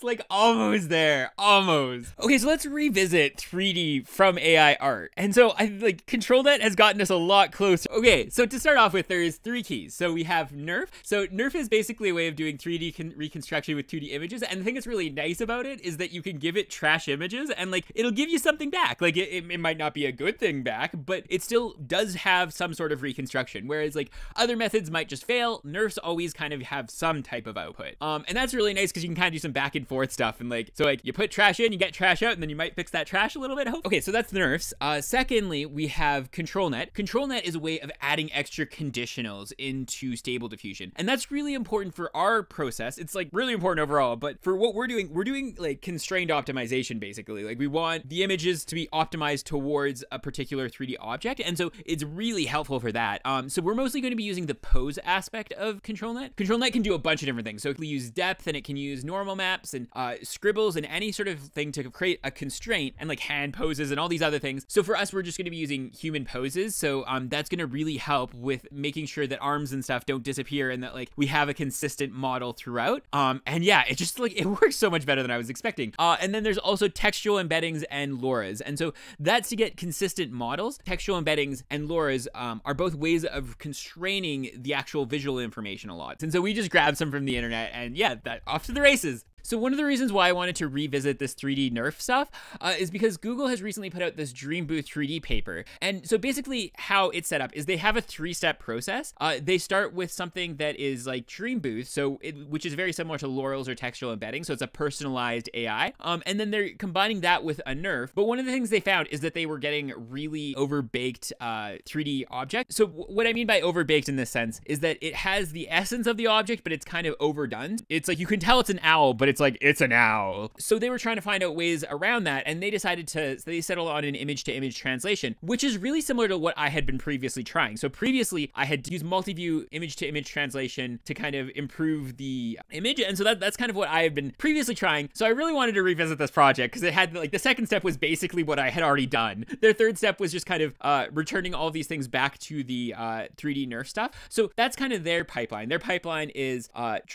It's like almost there, almost. Okay, so let's revisit 3D from AI art. And so I like ControlNet has gotten us a lot closer. Okay, so to start off with, there is three keys. So we have NeRF. So NeRF is basically a way of doing 3D reconstruction with 2D images. And the thing that's really nice about it is that you can give it trash images and like, it'll give you something back. Like it might not be a good thing back, but it still does have some sort of reconstruction. Whereas like other methods might just fail. NeRFs always kind of have some type of output. And that's really nice because you can kind of do some back and forth stuff. And like, so like you put trash in, you get trash out, and then you might fix that trash a little bit. Okay, so that's NeRFs. Secondly, we have ControlNet. ControlNet is a way of adding extra conditionals into stable diffusion. And that's really important for our process. It's like really important overall, but for what we're doing like constrained optimization, basically. Like we want the images to be optimized towards a particular 3D object. And so it's really helpful for that. So we're mostly going to be using the pose aspect of ControlNet. ControlNet can do a bunch of different things. So it can use depth and it can use normal maps and scribbles and any sort of thing to create a constraint and like hand poses and all these other things. So for us, we're just going to be using human poses. So that's going to really help with making sure that arms and stuff don't disappear and that like we have a consistent model throughout. And yeah, it just like, it works so much better than I was expecting. And then there's also textual embeddings and LoRAs. And so that's to get consistent models. Textual embeddings and LoRAs are both ways of constraining the actual visual information a lot. And so we just grabbed some from the internet and yeah, that off to the races. So one of the reasons why I wanted to revisit this 3D NeRF stuff is because Google has recently put out this DreamBooth3D paper. And so basically how it's set up is they have a three-step process. They start with something that is like DreamBooth, so which is very similar to LoRAs or textual embedding. So it's a personalized AI. And then they're combining that with a NeRF. But one of the things they found is that they were getting really overbaked 3D objects. So what I mean by overbaked in this sense is that it has the essence of the object, but it's kind of overdone. It's like, you can tell it's an owl, but it's like, it's an owl. So they were trying to find out ways around that, and they decided to, they settled on an image-to-image translation, which is really similar to what I had been previously trying. So previously, I had used multi-view image-to-image translation to kind of improve the image, and so that's kind of what I had been previously trying. So I really wanted to revisit this project, because it had, like, the second step was basically what I had already done. Their third step was just kind of returning all these things back to the 3D NeRF stuff. So that's kind of their pipeline. Their pipeline is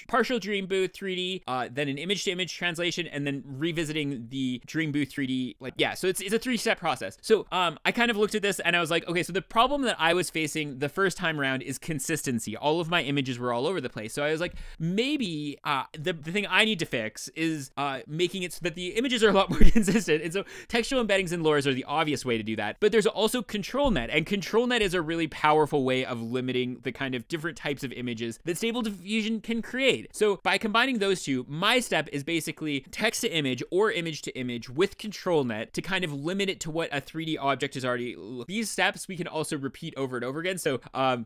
partial DreamBooth 3D, then an image-to-image translation, and then revisiting the DreamBooth 3D, like, yeah, so it's a three-step process. So I kind of looked at this and I was like, okay, so the problem that I was facing the first time around is consistency. All of my images were all over the place. So I was like, maybe the thing I need to fix is making it so that the images are a lot more consistent. And so textual embeddings and LoRAs are the obvious way to do that. But there's also ControlNet, and ControlNet is a really powerful way of limiting the kind of different types of images that stable diffusion can create. So by combining those two, my step is basically text to image or image to image with ControlNet to kind of limit it to what a 3D object is already. These steps we can also repeat over and over again. So I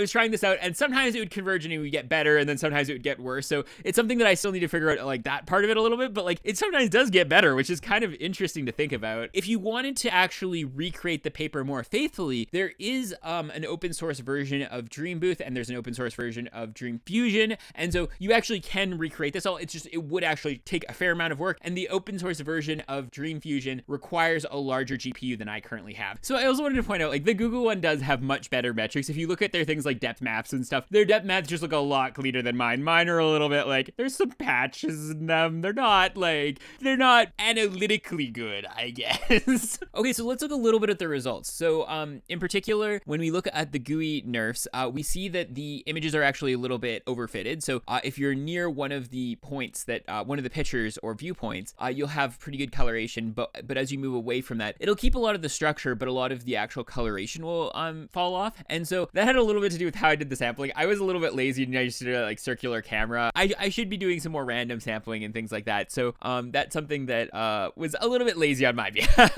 was trying this out, and sometimes it would converge and it would get better, and then sometimes it would get worse. So it's something that I still need to figure out, like, that part of it a little bit, but like it sometimes does get better, which is kind of interesting to think about. If you wanted to actually recreate the paper more faithfully, there is an open source version of DreamBooth, and there's an open source version of DreamFusion, and so you actually can recreate this all. It's just, it would actually take a fair amount of work, and the open source version of DreamFusion requires a larger GPU than I currently have. So I also wanted to point out, like, the Google one does have much better metrics. If you look at their things like depth maps and stuff, their depth maps just look a lot cleaner than mine. Mine are a little bit like, there's some patches in them. They're not like, they're not analytically good, I guess. Okay, so let's look a little bit at the results. So in particular, when we look at the GUI NeRFs, we see that the images are actually a little bit overfitted. So if you're near one of the points that one of the pictures or viewpoints, you'll have pretty good coloration, but as you move away from that, it'll keep a lot of the structure, but a lot of the actual coloration will fall off. And so that had a little bit to do with how I did the sampling. I was a little bit lazy and I just did a like circular camera. I should be doing some more random sampling and things like that. So that's something that was a little bit lazy on my behalf.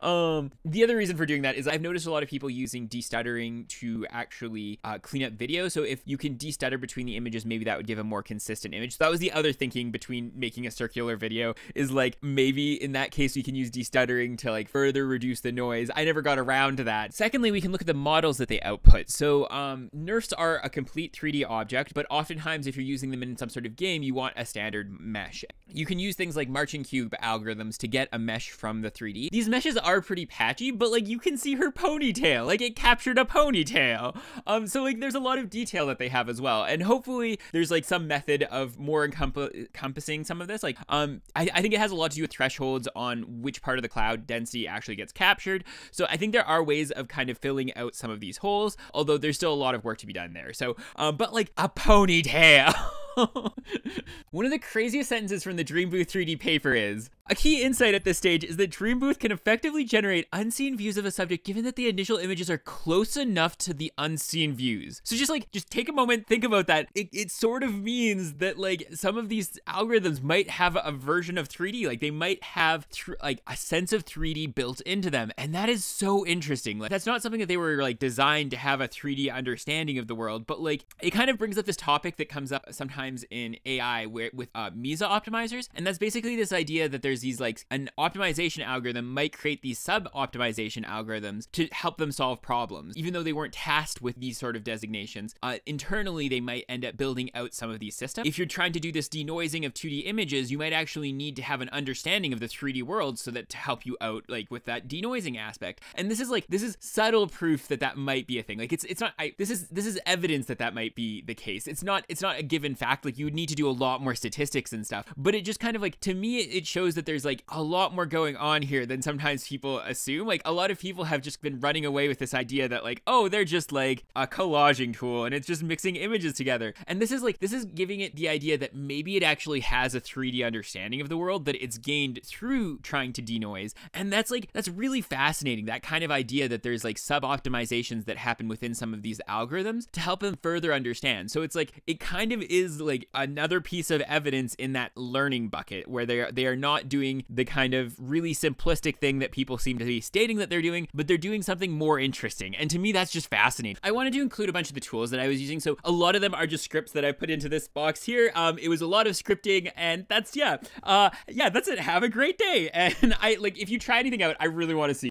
The other reason for doing that is I've noticed a lot of people using destuttering to actually clean up video. So if you can destutter between the images, maybe that would give a more consistent image. So that was the other thinking between making a circular video, is like, maybe in that case we can use destuttering to like further reduce the noise. I never got around to that. Secondly, we can look at the models that they output. So NeRFs are a complete 3D object, but oftentimes if you're using them in some sort of game, you want a standard mesh. You can use things like marching cube algorithms to get a mesh from the 3D. These meshes are pretty patchy, but like you can see her ponytail, like it captured a ponytail. So like there's a lot of detail that they have as well. And hopefully there's like some method of more encompassing encompassing some of this. Like, I think it has a lot to do with thresholds on which part of the cloud density actually gets captured. So I think there are ways of kind of filling out some of these holes, although there's still a lot of work to be done there. So, but like a ponytail. One of the craziest sentences from the DreamBooth3D paper is, a key insight at this stage is that DreamBooth can effectively generate unseen views of a subject given that the initial images are close enough to the unseen views. So just take a moment, think about that. It sort of means that like some of these algorithms might have a version of 3D, like they might have like a sense of 3D built into them. And that is so interesting. Like that's not something that they were like designed to have a 3D understanding of the world, but like it kind of brings up this topic that comes up sometimes in AI with mesa optimizers, and that's basically this idea that there's these like an optimization algorithm might create these sub-optimization algorithms to help them solve problems, even though they weren't tasked with these sort of designations. Internally, they might end up building out some of these systems. If you're trying to do this denoising of 2D images, you might actually need to have an understanding of the 3D world so that to help you out like with that denoising aspect. And this is like subtle proof that that might be a thing. Like it's not. This is evidence that that might be the case. It's not a given fact. Like you would need to do a lot more statistics and stuff, but it just kind of like, to me, it shows that there's like a lot more going on here than sometimes people assume. Like a lot of people have just been running away with this idea that like, oh, they're just like a collaging tool and it's just mixing images together. And this is like, this is giving it the idea that maybe it actually has a 3D understanding of the world that it's gained through trying to denoise. And that's like, that's really fascinating. That kind of idea that there's like sub-optimizations that happen within some of these algorithms to help them further understand. So it's like, it kind of is like another piece of evidence in that learning bucket where they are not doing the kind of really simplistic thing that people seem to be stating that they're doing, but they're doing something more interesting. And to me, that's just fascinating. I wanted to include a bunch of the tools that I was using. So a lot of them are just scripts that I put into this box here. It was a lot of scripting, and that's, yeah, that's it. Have a great day. And if you try anything out, I really want to see.